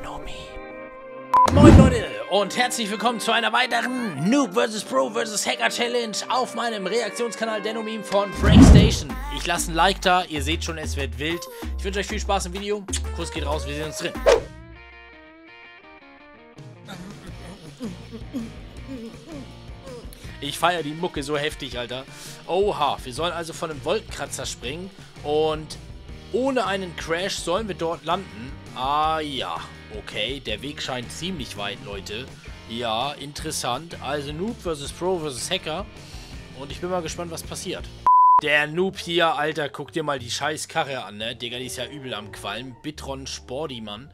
Anomi. Moin Leute und herzlich willkommen zu einer weiteren Noob vs. Pro vs. Hacker Challenge auf meinem Reaktionskanal Denomim von WreckStation. Ich lasse ein Like da, ihr seht schon, es wird wild. Ich wünsche euch viel Spaß im Video. Kuss geht raus, wir sehen uns drin. Ich feiere die Mucke so heftig, Alter. Oha, wir sollen also von einem Wolkenkratzer springen und ohne einen Crash sollen wir dort landen. Ah ja, okay, der Weg scheint ziemlich weit, Leute. Ja, interessant. Also Noob vs. Pro vs. Hacker und ich bin mal gespannt, was passiert. Der Noob hier, Alter, guck dir mal die scheiß Karre an, ne? Digga, die ist ja übel am Qualm. Bitron Sporty, Mann.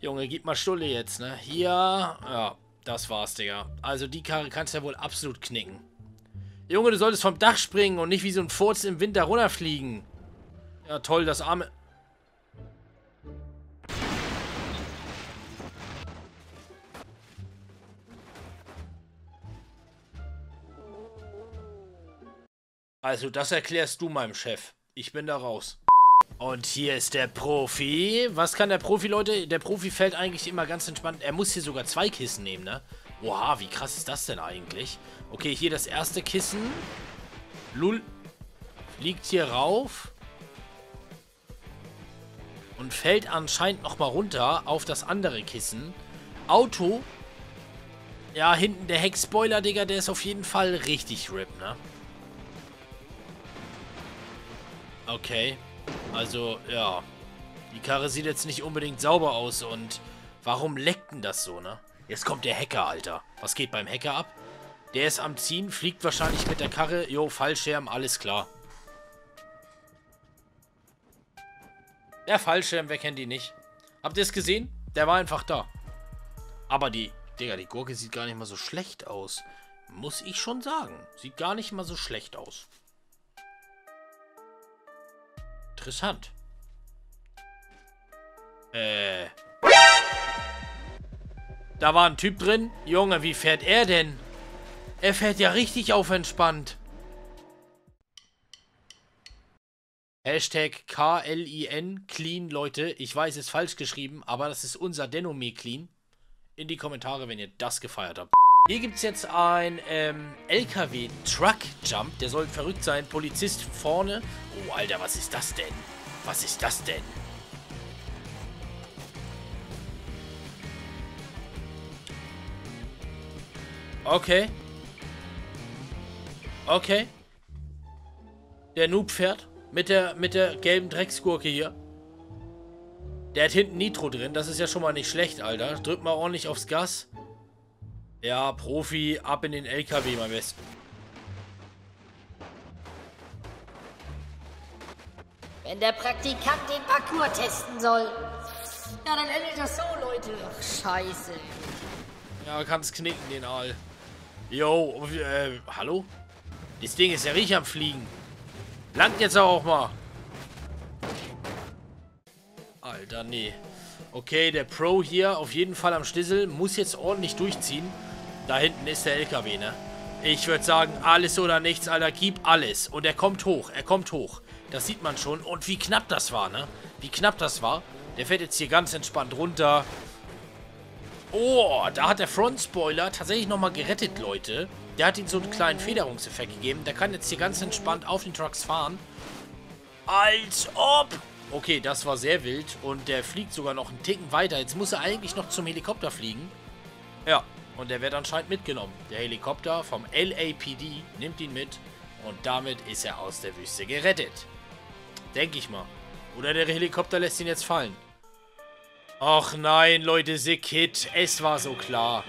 Junge, gib mal Stulle jetzt, ne? Hier, ja. Das war's, Digga. Also die Karre kannst du ja wohl absolut knicken. Junge, du solltest vom Dach springen und nicht wie so ein Furz im Winter runterfliegen. Ja, toll, das arme... Also, das erklärst du meinem Chef. Ich bin da raus. Und hier ist der Profi. Was kann der Profi, Leute? Der Profi fällt eigentlich immer ganz entspannt. Er muss hier sogar zwei Kissen nehmen, ne? Oha, wie krass ist das denn eigentlich? Okay, hier das erste Kissen. Lul liegt hier rauf. Und fällt anscheinend nochmal runter auf das andere Kissen. Auto. Ja, hinten der Heckspoiler, Digga, der ist auf jeden Fall richtig RIP, ne? Okay. Also, ja, die Karre sieht jetzt nicht unbedingt sauber aus und warum leckt denn das so, ne? Jetzt kommt der Hacker, Alter. Was geht beim Hacker ab? Der ist am Ziehen, fliegt wahrscheinlich mit der Karre. Jo, Fallschirm, alles klar. Der Fallschirm, wer kennt die nicht? Habt ihr es gesehen? Der war einfach da. Aber die, Digga, die Gurke sieht gar nicht mal so schlecht aus. Muss ich schon sagen. Sieht gar nicht mal so schlecht aus. Interessant. Da war ein Typ drin. Junge, wie fährt er denn? Er fährt ja richtig aufentspannt. Hashtag KLIN Clean, Leute. Ich weiß, es ist falsch geschrieben, aber das ist unser Denomie Clean. In die Kommentare, wenn ihr das gefeiert habt. Hier gibt es jetzt ein LKW-Truck-Jump. Der soll verrückt sein. Polizist vorne. Oh, Alter, was ist das denn? Was ist das denn? Okay. Okay. Der Noob fährt mit der gelben Drecksgurke hier. Der hat hinten Nitro drin. Das ist ja schon mal nicht schlecht, Alter. Drück mal ordentlich aufs Gas. Ja, Profi, ab in den LKW, mein Besten. Wenn der Praktikant den Parkour testen soll, ja, dann endet das so, Leute. Ach, scheiße. Ja, kann's knicken, den Aal. Jo, hallo? Das Ding ist ja richtig am Fliegen. Land jetzt auch mal. Alter, nee. Okay, der Pro hier auf jeden Fall am Schlüssel. Muss jetzt ordentlich durchziehen. Da hinten ist der LKW, ne? Ich würde sagen, alles oder nichts, Alter, gib alles. Und er kommt hoch, er kommt hoch. Das sieht man schon. Und wie knapp das war, ne? Wie knapp das war. Der fährt jetzt hier ganz entspannt runter. Oh, da hat der Frontspoiler tatsächlich nochmal gerettet, Leute. Der hat ihm so einen kleinen Federungseffekt gegeben. Der kann jetzt hier ganz entspannt auf den Trucks fahren. Als ob... Okay, das war sehr wild und der fliegt sogar noch einen Ticken weiter. Jetzt muss er eigentlich noch zum Helikopter fliegen. Ja, und der wird anscheinend mitgenommen. Der Helikopter vom LAPD nimmt ihn mit und damit ist er aus der Wüste gerettet. Denke ich mal. Oder der Helikopter lässt ihn jetzt fallen. Ach nein, Leute, The Kid, es war so klar.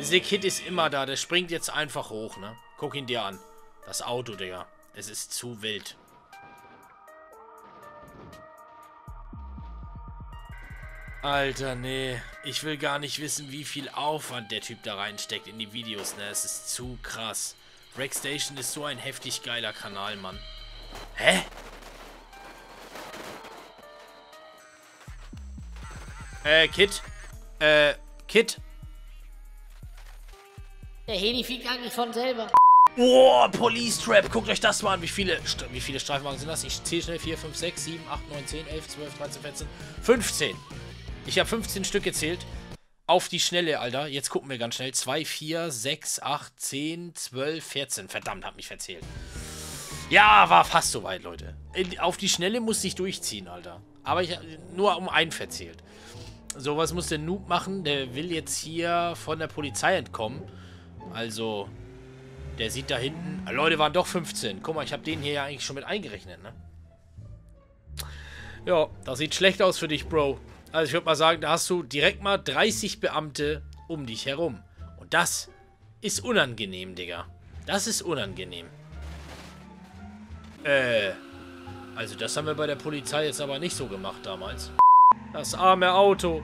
The Kid ist immer da, der springt jetzt einfach hoch, ne? Guck ihn dir an. Das Auto, Digga. Es ist zu wild. Alter, nee. Ich will gar nicht wissen, wie viel Aufwand der Typ da reinsteckt in die Videos, ne? Es ist zu krass. WreckStation ist so ein heftig geiler Kanal, Mann. Hä? Kid? Kid? Der Heli fliegt eigentlich von selber. Boah, Police Trap. Guckt euch das mal an. Wie viele Streifenwagen sind das? Ich zähle schnell. 4, 5, 6, 7, 8, 9, 10, 11, 12, 13, 14, 15. Ich habe 15 Stück gezählt. Auf die Schnelle, Alter. Jetzt gucken wir ganz schnell. 2, 4, 6, 8, 10, 12, 14. Verdammt, hab mich verzählt. Ja, war fast soweit, Leute. Auf die Schnelle musste ich durchziehen, Alter. Aber ich nur um einen verzählt. So, was muss der Noob machen? Der will jetzt hier von der Polizei entkommen. Also, der sieht da hinten... Leute, waren doch 15. Guck mal, ich habe den hier ja eigentlich schon mit eingerechnet, ne? Ja, das sieht schlecht aus für dich, Bro. Also ich würde mal sagen, da hast du direkt mal 30 Beamte um dich herum. Und das ist unangenehm, Digga. Das ist unangenehm. Also das haben wir bei der Polizei jetzt aber nicht so gemacht damals. Das arme Auto.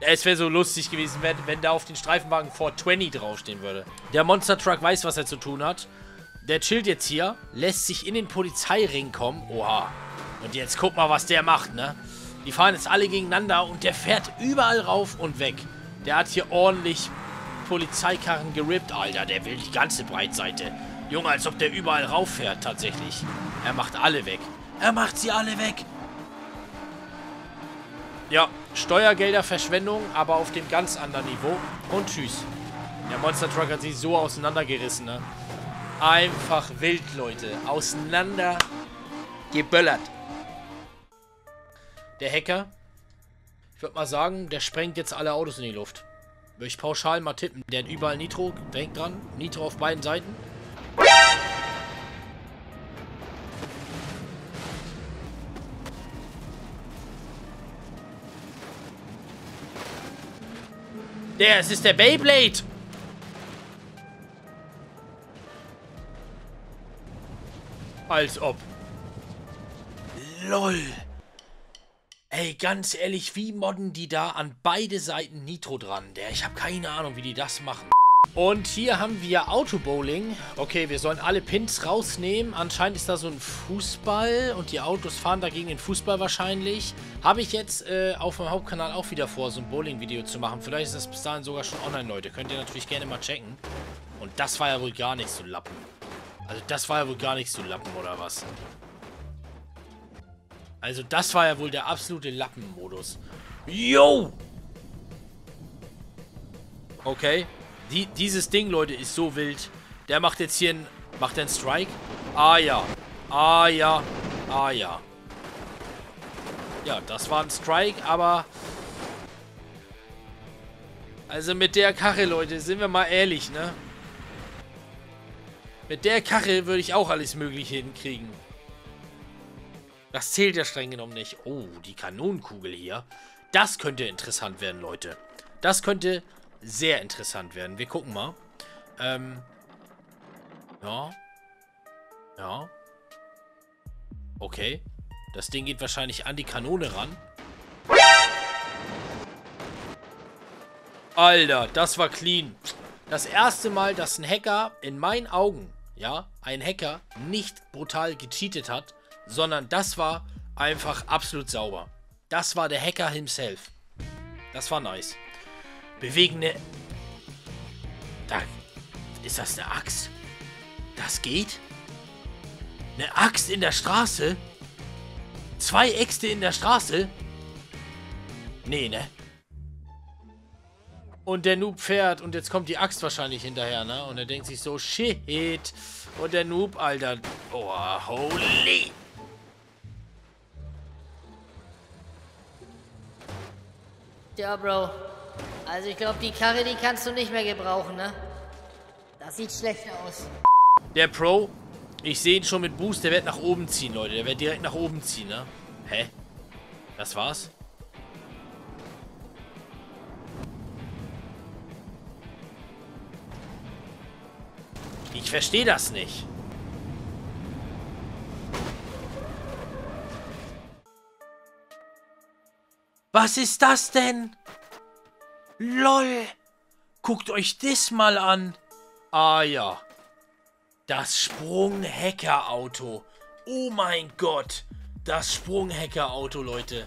Es wäre so lustig gewesen, wenn da auf den Streifenwagen 420 draufstehen würde. Der Monster Truck weiß, was er zu tun hat. Der chillt jetzt hier, lässt sich in den Polizeiring kommen. Oha. Und jetzt guck mal, was der macht, ne? Die fahren jetzt alle gegeneinander und der fährt überall rauf und weg. Der hat hier ordentlich Polizeikarren gerippt. Alter, der will die ganze Breitseite. Junge, als ob der überall rauf fährt, tatsächlich. Er macht alle weg. Er macht sie alle weg. Ja, Steuergelderverschwendung, aber auf dem ganz anderen Niveau. Und tschüss. Der Monster Truck hat sich so auseinandergerissen, ne? Einfach wild, Leute. Auseinandergeböllert. Der Hacker, ich würde mal sagen, der sprengt jetzt alle Autos in die Luft. Würde ich pauschal mal tippen. Der hat überall Nitro, denkt dran, Nitro auf beiden Seiten. Der, es ist der Beyblade! Als ob. LOL. Ey, ganz ehrlich, wie modden die da an beide Seiten Nitro dran? Der, ich habe keine Ahnung, wie die das machen. Und hier haben wir Autobowling. Okay, wir sollen alle Pins rausnehmen. Anscheinend ist da so ein Fußball und die Autos fahren dagegen den Fußball wahrscheinlich. Habe ich jetzt auf dem Hauptkanal auch wieder vor, so ein Bowling-Video zu machen. Vielleicht ist das bis dahin sogar schon online, Leute. Könnt ihr natürlich gerne mal checken. Und das war ja wohl gar nichts zu lappen. Also das war ja wohl gar nichts zu lappen, oder was? Also das war ja wohl der absolute Lappenmodus. Yo! Okay. Dieses Ding, Leute, ist so wild. Der macht jetzt hier einen... Macht er einen Strike? Ah ja. Ah ja. Ah ja. Ja, das war ein Strike, aber... Also mit der Karre, Leute, sind wir mal ehrlich, ne? Mit der Karre würde ich auch alles Mögliche hinkriegen. Das zählt ja streng genommen nicht. Oh, die Kanonenkugel hier. Das könnte interessant werden, Leute. Das könnte sehr interessant werden. Wir gucken mal. Ja. Ja. Okay. Das Ding geht wahrscheinlich an die Kanone ran. Alter, das war clean. Das erste Mal, dass ein Hacker in meinen Augen, ja, ein Hacker nicht brutal gecheatet hat, sondern das war einfach absolut sauber. Das war der Hacker himself. Das war nice. Bewegende... Da... Ist das eine Axt? Das geht? Eine Axt in der Straße? 2 Äxte in der Straße? Nee, ne? Und der Noob fährt und jetzt kommt die Axt wahrscheinlich hinterher, ne? Und er denkt sich so, shit. Und der Noob, Alter... Oh, holy... Ja, Bro. Also ich glaube, die Karre, die kannst du nicht mehr gebrauchen, ne? Das sieht schlechter aus. Der Pro, ich sehe ihn schon mit Boost, der wird nach oben ziehen, Leute. Der wird direkt nach oben ziehen, ne? Hä? Das war's? Ich verstehe das nicht. Was ist das denn? LOL! Guckt euch das mal an! Ah ja. Das Sprung-Hacker-Auto. Oh mein Gott! Das Sprung-Hacker-Auto, Leute.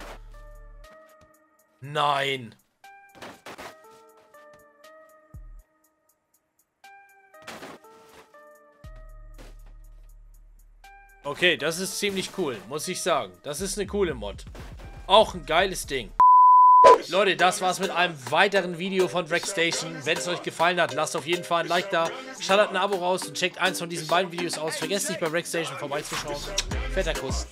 Nein. Okay, das ist ziemlich cool, muss ich sagen. Das ist eine coole Mod. Auch ein geiles Ding. Leute, das war's mit einem weiteren Video von WreckStation. Wenn es euch gefallen hat, lasst auf jeden Fall ein Like da. Schallert ein Abo raus und checkt eins von diesen beiden Videos aus. Vergesst nicht, bei WreckStation vorbeizuschauen. Fetter Kuss.